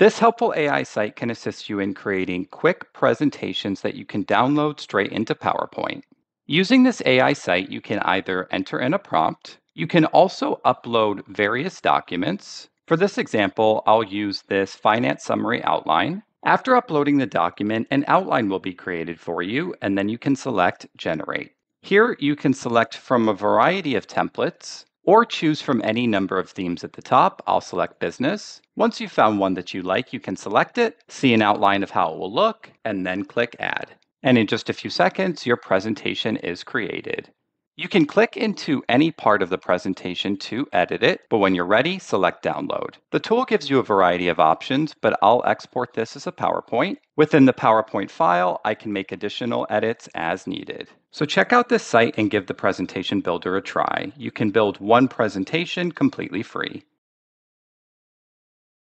This helpful AI site can assist you in creating quick presentations that you can download straight into PowerPoint. Using this AI site, you can either enter in a prompt. You can also upload various documents. For this example, I'll use this finance summary outline. After uploading the document, an outline will be created for you, and then you can select Generate. Here, you can select from a variety of templates, or choose from any number of themes at the top. I'll select business. Once you've found one that you like, you can select it, see an outline of how it will look, and then click Add. And in just a few seconds, your presentation is created. You can click into any part of the presentation to edit it, but when you're ready, select Download. The tool gives you a variety of options, but I'll export this as a PowerPoint. Within the PowerPoint file, I can make additional edits as needed. So check out this site and give the presentation builder a try. You can build one presentation completely free.